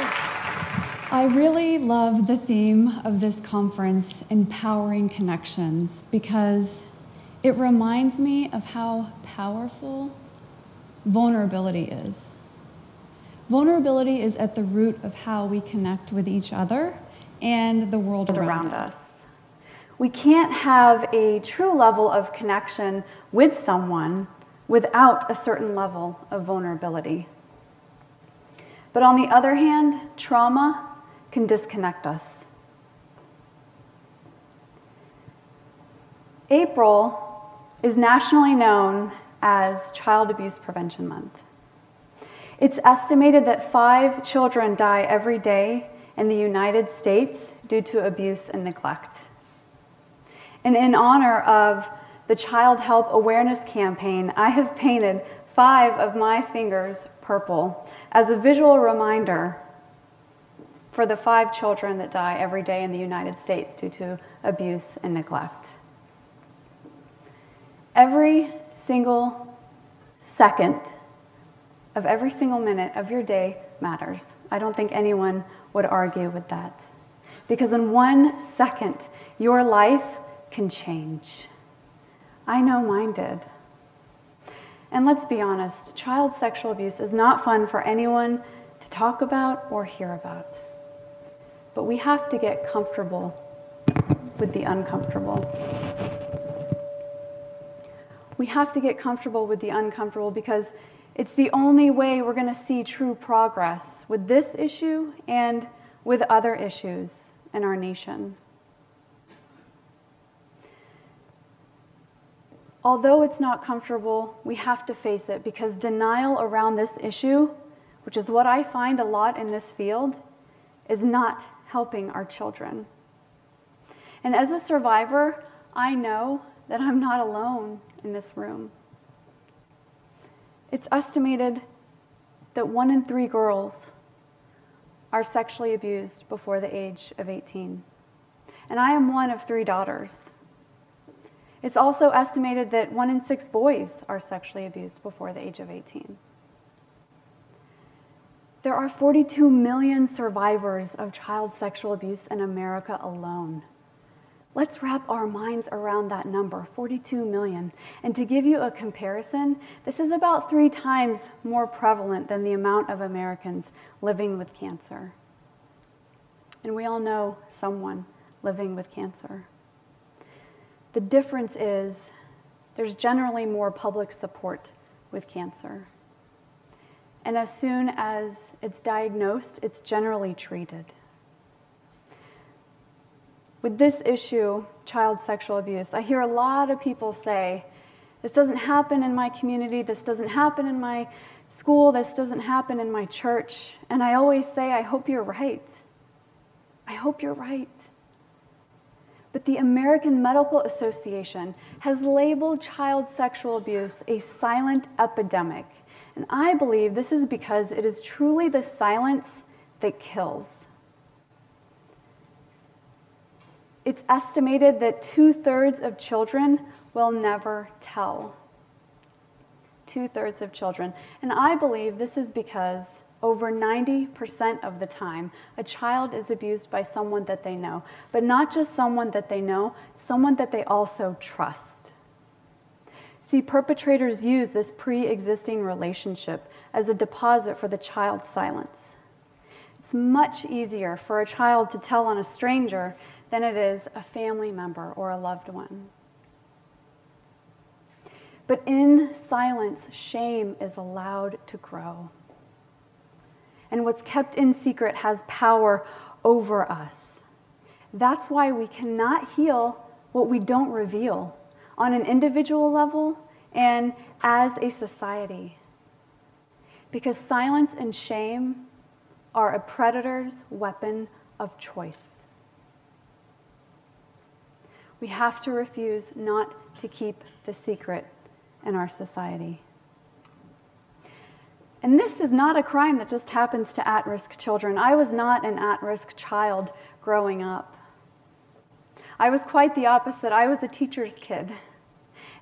I really love the theme of this conference, Empowering Connections, because it reminds me of how powerful vulnerability is. Vulnerability is at the root of how we connect with each other and the world around us. We can't have a true level of connection with someone without a certain level of vulnerability. But on the other hand, trauma can disconnect us. April is nationally known as Child Abuse Prevention Month. It's estimated that 5 children die every day in the United States due to abuse and neglect. And in honor of the Child Help Awareness Campaign, I have painted 5 of my fingers purple as a visual reminder for the 5 children that die every day in the United States due to abuse and neglect. Every single second of every single minute of your day matters. I don't think anyone would argue with that. Because in 1 second, your life can change. I know mine did. And let's be honest, child sexual abuse is not fun for anyone to talk about or hear about. But we have to get comfortable with the uncomfortable. We have to get comfortable with the uncomfortable because it's the only way we're going to see true progress with this issue and with other issues in our nation. Although it's not comfortable, we have to face it because denial around this issue, which is what I find a lot in this field, is not helping our children. And as a survivor, I know that I'm not alone in this room. It's estimated that 1 in 3 girls are sexually abused before the age of 18. And I am one of 3 daughters. It's also estimated that 1 in 6 boys are sexually abused before the age of 18. There are 42 million survivors of child sexual abuse in America alone. Let's wrap our minds around that number, 42 million. And to give you a comparison, this is about 3 times more prevalent than the amount of Americans living with cancer. And we all know someone living with cancer. The difference is there's generally more public support with cancer. And as soon as it's diagnosed, it's generally treated. With this issue, child sexual abuse, I hear a lot of people say, this doesn't happen in my community, this doesn't happen in my school, this doesn't happen in my church. And I always say, I hope you're right. I hope you're right. But the American Medical Association has labeled child sexual abuse a silent epidemic. And I believe this is because it is truly the silence that kills. It's estimated that 2/3 of children will never tell. 2/3 of children. And I believe this is because over 90% of the time, a child is abused by someone that they know. But not just someone that they know, someone that they also trust. See, perpetrators use this pre-existing relationship as a deposit for the child's silence. It's much easier for a child to tell on a stranger than it is a family member or a loved one. But in silence, shame is allowed to grow. And what's kept in secret has power over us. That's why we cannot heal what we don't reveal on an individual level and as a society. Because silence and shame are a predator's weapon of choice. We have to refuse not to keep the secret in our society. And this is not a crime that just happens to at-risk children. I was not an at-risk child growing up. I was quite the opposite. I was a teacher's kid.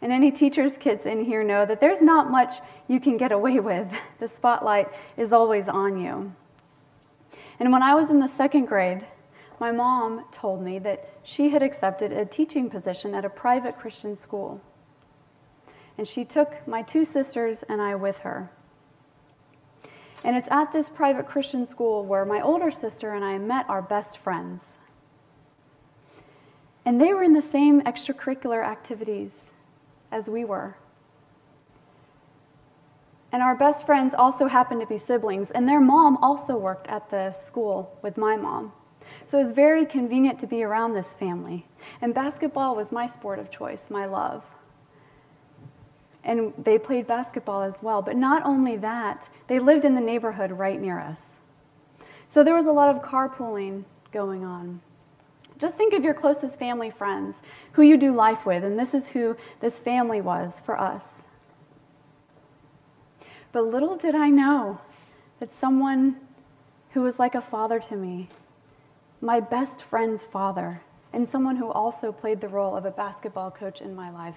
And any teacher's kids in here know that there's not much you can get away with. The spotlight is always on you. And when I was in the second grade, my mom told me that she had accepted a teaching position at a private Christian school. And she took my two sisters and I with her. And it's at this private Christian school where my older sister and I met our best friends. And they were in the same extracurricular activities as we were. And our best friends also happened to be siblings, and their mom also worked at the school with my mom. So it was very convenient to be around this family. And basketball was my sport of choice, my love. And they played basketball as well. But not only that, they lived in the neighborhood right near us. So there was a lot of carpooling going on. Just think of your closest family friends, who you do life with, and this is who this family was for us. But little did I know that someone who was like a father to me, my best friend's father, and someone who also played the role of a basketball coach in my life,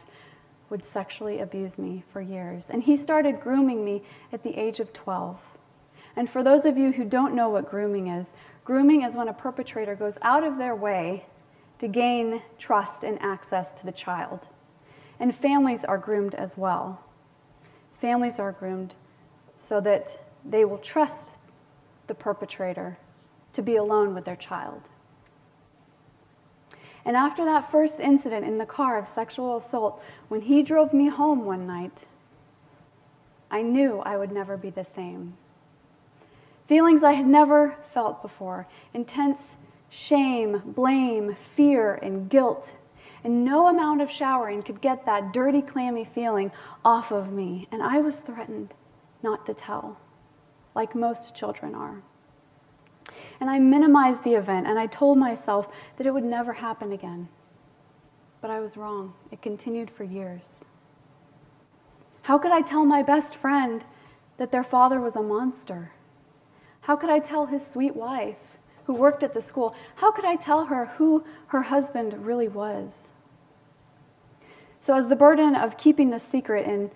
would sexually abuse me for years. And he started grooming me at the age of 12. And for those of you who don't know what grooming is when a perpetrator goes out of their way to gain trust and access to the child. And families are groomed as well. Families are groomed so that they will trust the perpetrator to be alone with their child. And after that first incident in the car of sexual assault, when he drove me home one night, I knew I would never be the same. Feelings I had never felt before, intense shame, blame, fear, and guilt. And no amount of showering could get that dirty, clammy feeling off of me. And I was threatened not to tell, like most children are. And I minimized the event, and I told myself that it would never happen again. But I was wrong. It continued for years. How could I tell my best friend that their father was a monster? How could I tell his sweet wife, who worked at the school, how could I tell her who her husband really was? So as the burden of keeping this secret and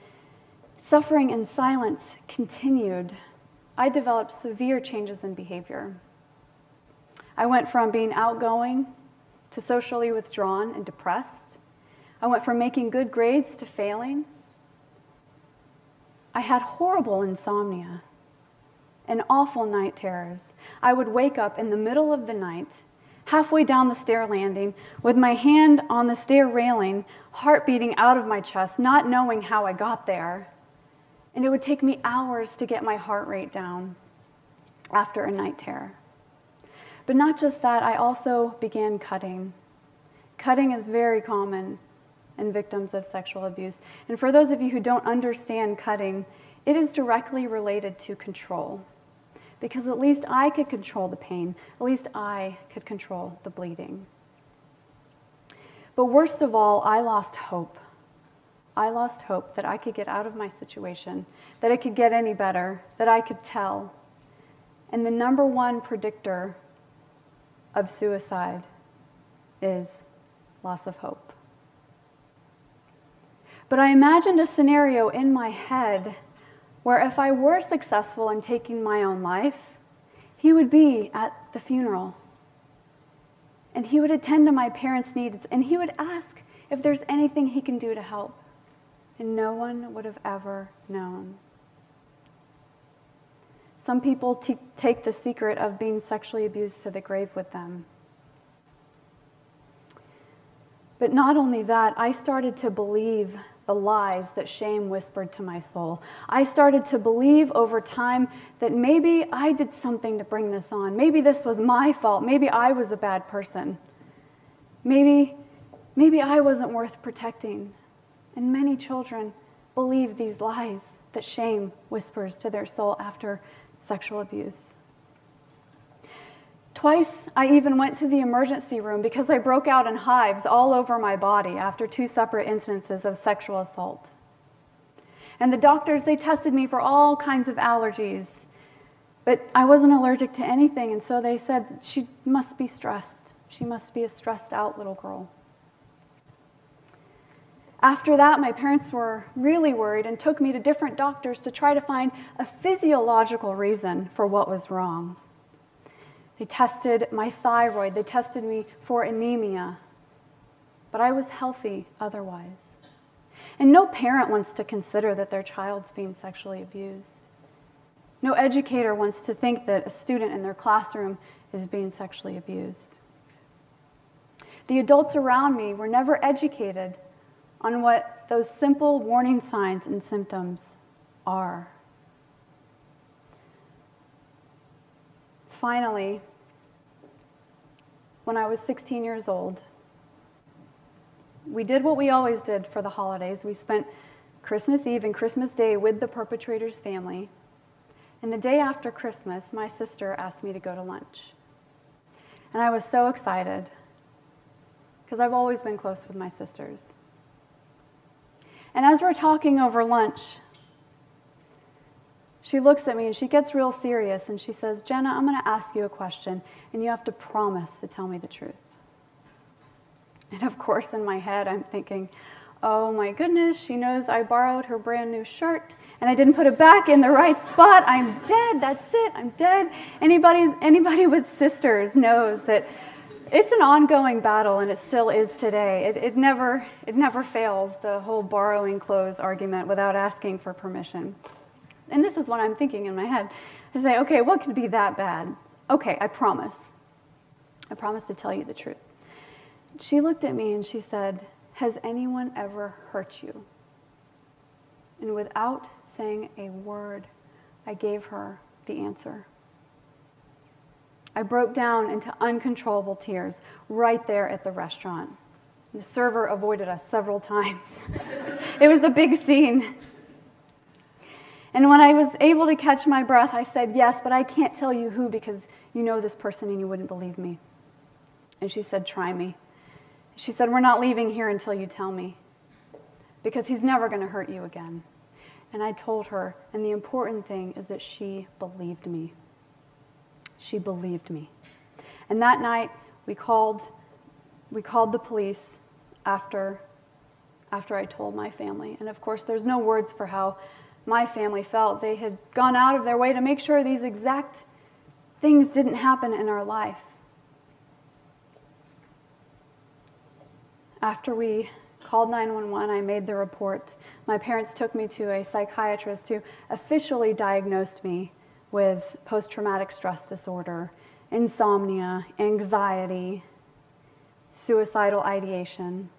suffering in silence continued, I developed severe changes in behavior. I went from being outgoing to socially withdrawn and depressed. I went from making good grades to failing. I had horrible insomnia and awful night terrors. I would wake up in the middle of the night, halfway down the stair landing, with my hand on the stair railing, heart beating out of my chest, not knowing how I got there. And it would take me hours to get my heart rate down after a night terror. But not just that, I also began cutting. Cutting is very common in victims of sexual abuse. And for those of you who don't understand cutting, it is directly related to control. Because at least I could control the pain. At least I could control the bleeding. But worst of all, I lost hope. I lost hope that I could get out of my situation, that it could get any better, that I could tell. And the number one predictor of suicide is loss of hope. But I imagined a scenario in my head where if I were successful in taking my own life, he would be at the funeral. And he would attend to my parents' needs, and he would ask if there's anything he can do to help. And no one would have ever known. Some people take the secret of being sexually abused to the grave with them. But not only that, I started to believe the lies that shame whispered to my soul. I started to believe over time that maybe I did something to bring this on. Maybe this was my fault. Maybe I was a bad person. Maybe I wasn't worth protecting. And many children believe these lies that shame whispers to their soul after sexual abuse. Twice, I even went to the emergency room because I broke out in hives all over my body after two separate instances of sexual assault. And the doctors, they tested me for all kinds of allergies, but I wasn't allergic to anything, and so they said, she must be stressed. She must be a stressed-out little girl. After that, my parents were really worried and took me to different doctors to try to find a physiological reason for what was wrong. They tested my thyroid. They tested me for anemia. But I was healthy otherwise. And no parent wants to consider that their child's being sexually abused. No educator wants to think that a student in their classroom is being sexually abused. The adults around me were never educated on what those simple warning signs and symptoms are. Finally, when I was 16 years old, we did what we always did for the holidays. We spent Christmas Eve and Christmas Day with the perpetrator's family. And the day after Christmas, my sister asked me to go to lunch. And I was so excited, because I've always been close with my sisters. And as we're talking over lunch, she looks at me and she gets real serious and she says, "Jenna, I'm going to ask you a question, and you have to promise to tell me the truth." And of course, in my head, I'm thinking, oh my goodness, she knows I borrowed her brand new shirt and I didn't put it back in the right spot. I'm dead, that's it, I'm dead. Anybody with sisters knows that it's an ongoing battle, and it still is today. It never fails, the whole borrowing clothes argument without asking for permission. And this is what I'm thinking in my head. I say, okay, what could be that bad? Okay, I promise. I promise to tell you the truth. She looked at me and she said, "Has anyone ever hurt you?" And without saying a word, I gave her the answer. I broke down into uncontrollable tears right there at the restaurant. The server avoided us several times. It was a big scene. And when I was able to catch my breath, I said, "Yes, but I can't tell you who, because you know this person and you wouldn't believe me." And she said, "Try me." She said, "We're not leaving here until you tell me, because he's never going to hurt you again." And I told her, and the important thing is that she believed me. She believed me. And that night, we called the police after I told my family. And of course, there's no words for how my family felt. They had gone out of their way to make sure these exact things didn't happen in our life. After we called 911, I made the report. My parents took me to a psychiatrist who officially diagnosed me with post-traumatic stress disorder, insomnia, anxiety, suicidal ideation.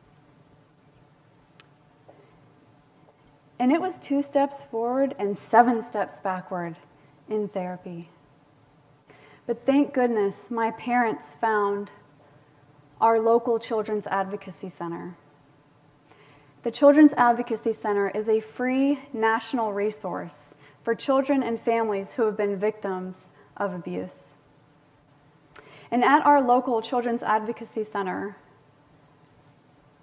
And it was 2 steps forward and 7 steps backward in therapy. But thank goodness my parents found our local Children's Advocacy Center. The Children's Advocacy Center is a free national resource for children and families who have been victims of abuse. And at our local Children's Advocacy Center,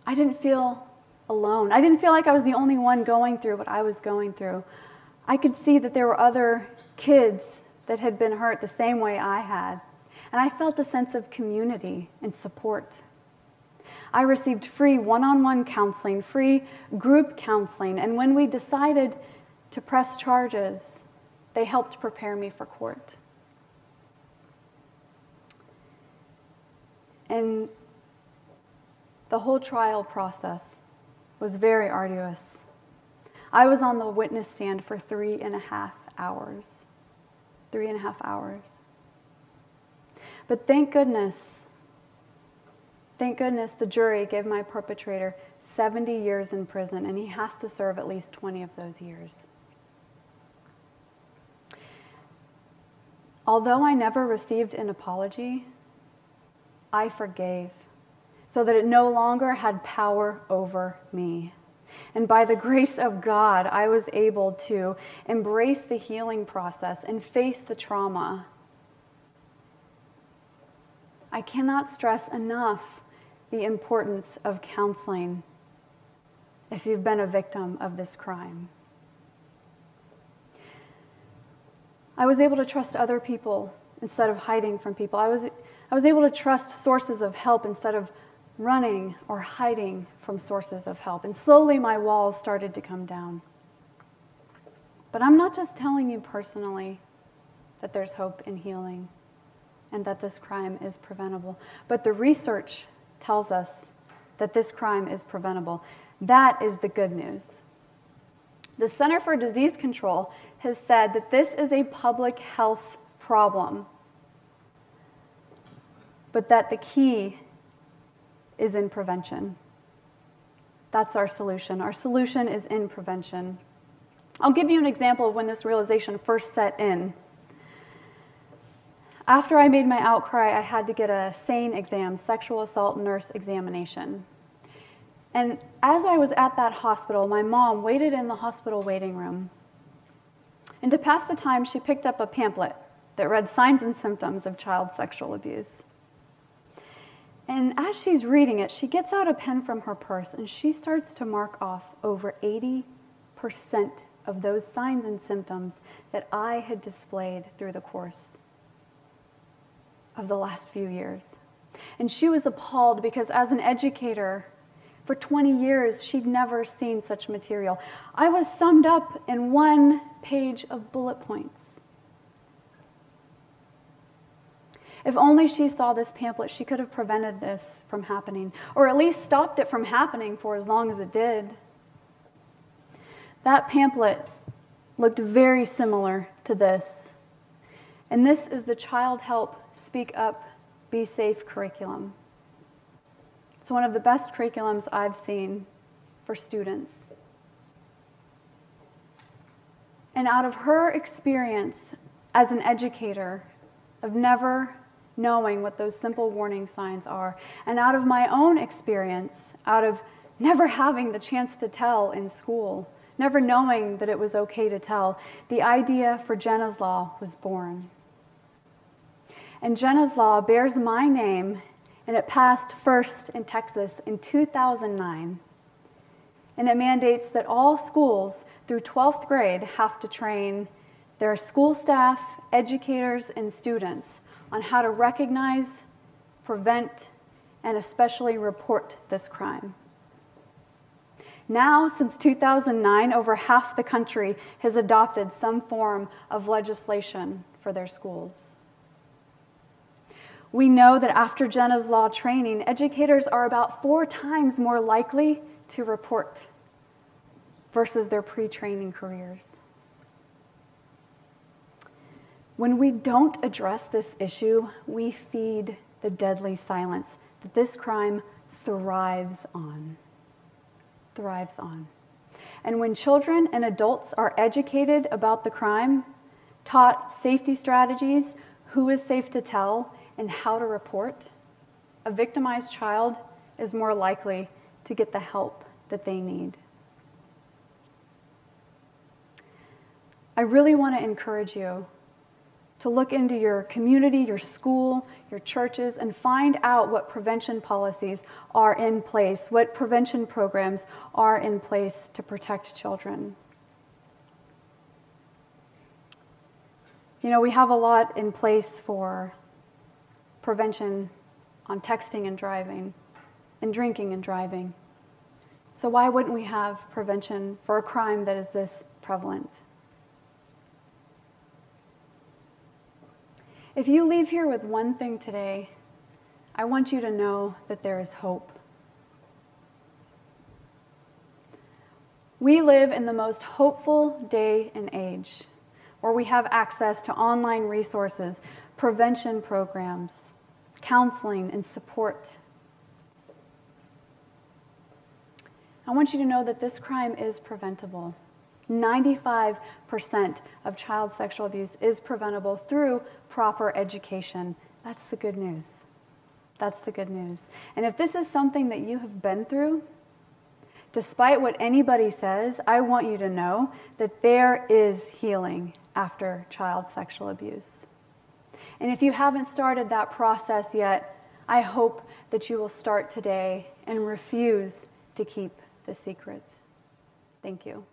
I didn't feel alone. I didn't feel like I was the only one going through what I was going through. I could see that there were other kids that had been hurt the same way I had. And I felt a sense of community and support. I received free one-on-one counseling, free group counseling, and when we decided to press charges, they helped prepare me for court. And the whole trial process was very arduous. I was on the witness stand for 3.5 hours. 3.5 hours. But thank goodness the jury gave my perpetrator 70 years in prison, and he has to serve at least 20 of those years. Although I never received an apology, I forgave, so that it no longer had power over me. And by the grace of God, I was able to embrace the healing process and face the trauma. I cannot stress enough the importance of counseling if you've been a victim of this crime. I was able to trust other people instead of hiding from people. I was able to trust sources of help instead of running or hiding from sources of help. And slowly my walls started to come down. But I'm not just telling you personally that there's hope and healing. and that this crime is preventable. But the research tells us that this crime is preventable. That is the good news. The Center for Disease Control has said that this is a public health problem, but that the key is in prevention. That's our solution. Our solution is in prevention. I'll give you an example of when this realization first set in. After I made my outcry, I had to get a SANE exam, sexual assault nurse examination. And as I was at that hospital, my mom waited in the hospital waiting room. And to pass the time, she picked up a pamphlet that read Signs and Symptoms of Child Sexual Abuse. And as she's reading it, she gets out a pen from her purse and she starts to mark off over 80% of those signs and symptoms that I had displayed through the course of the last few years. And she was appalled because as an educator, for 20 years, she'd never seen such material. I was summed up in one page of bullet points. If only she saw this pamphlet, she could have prevented this from happening, or at least stopped it from happening for as long as it did. That pamphlet looked very similar to this. And this is the Child Help Speak Up Be Safe curriculum. It's one of the best curriculums I've seen for students. And out of her experience as an educator of never knowing what those simple warning signs are, and out of my own experience, out of never having the chance to tell in school, never knowing that it was okay to tell, the idea for Jenna's Law was born. And Jenna's Law bears my name, and it passed first in Texas in 2009. And it mandates that all schools through 12th grade have to train their school staff, educators, and students on how to recognize, prevent, and especially report this crime. Now, since 2009, over half the country has adopted some form of legislation for their schools. We know that after Jenna's Law training, educators are about 4 times more likely to report versus their pre-training careers. When we don't address this issue, we feed the deadly silence that this crime thrives on. Thrives on. And when children and adults are educated about the crime, taught safety strategies, who is safe to tell, and how to report, a victimized child is more likely to get the help that they need. I really want to encourage you to look into your community, your school, your churches, and find out what prevention policies are in place, what prevention programs are in place to protect children. You know, we have a lot in place for prevention on texting and driving, and drinking and driving. So why wouldn't we have prevention for a crime that is this prevalent? If you leave here with one thing today, I want you to know that there is hope. We live in the most hopeful day and age, where we have access to online resources, prevention programs, counseling, and support. I want you to know that this crime is preventable. 95% of child sexual abuse is preventable through proper education. That's the good news. That's the good news. And if this is something that you have been through, despite what anybody says, I want you to know that there is healing after child sexual abuse. And if you haven't started that process yet, I hope that you will start today and refuse to keep the secret. Thank you.